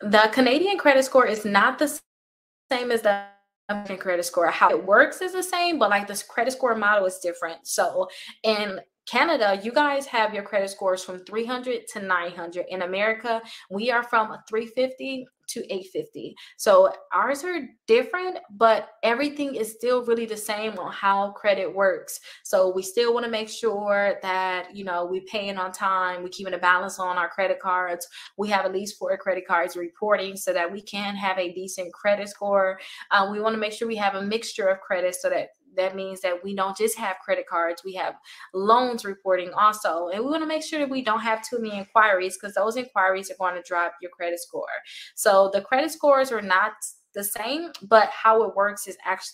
The Canadian credit score is not the same as the American credit score. How it works is the same, but like this credit score model is different. So in Canada, you guys have your credit scores from 300 to 900. In America, we are from 350 to 850. So ours are different, but everything is still really the same on how credit works. So we still want to make sure that, you know, we're paying on time, we're keeping a balance on our credit cards. We have at least 4 credit cards reporting so that we can have a decent credit score. We want to make sure we have a mixture of credit so that that means that we don't just have credit cards, we have loans reporting also. And we want to make sure that we don't have too many inquiries, because those inquiries are going to drop your credit score. So the credit scores are not the same, but how it works is actually